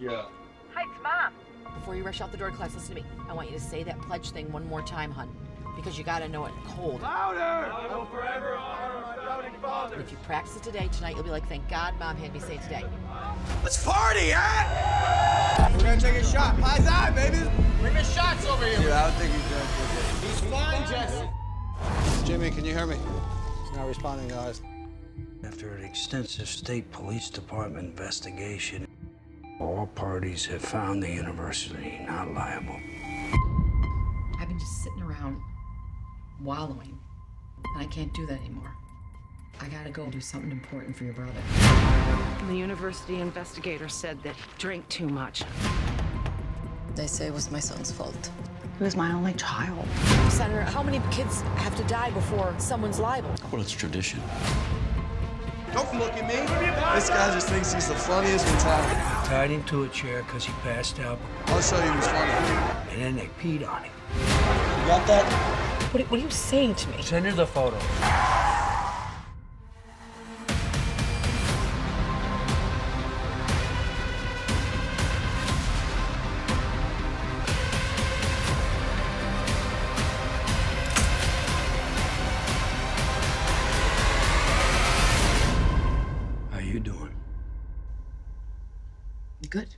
Yeah. Hi, it's Mom. Before you rush out the door to class, listen to me. I want you to say that pledge thing one more time, hun. Because you gotta know it cold. Louder! I will forever honor my founding father. If you practice it today, tonight you'll be like, thank God Mom had me say it today. Let's party, eh? We're gonna take a shot. Pie's eye, baby! Bring the shots over here. Dude, I don't think he's doing good. He's fine, Jesse. Jimmy, can you hear me? He's not responding to us. After an extensive state police department investigation, all parties have found the university not liable. I've been just sitting around wallowing, and I can't do that anymore. I gotta go do something important for your brother. The university investigator said that he drank too much. They say it was my son's fault. He was my only child. Senator, how many kids have to die before someone's liable? Well, it's tradition. Don't look at me. This guy just thinks he's the funniest in town. Tied him to a chair because he passed out. I'll show you who's funny. And then they peed on him. You got that? What are you saying to me? Send her the photo. How you doing? Good.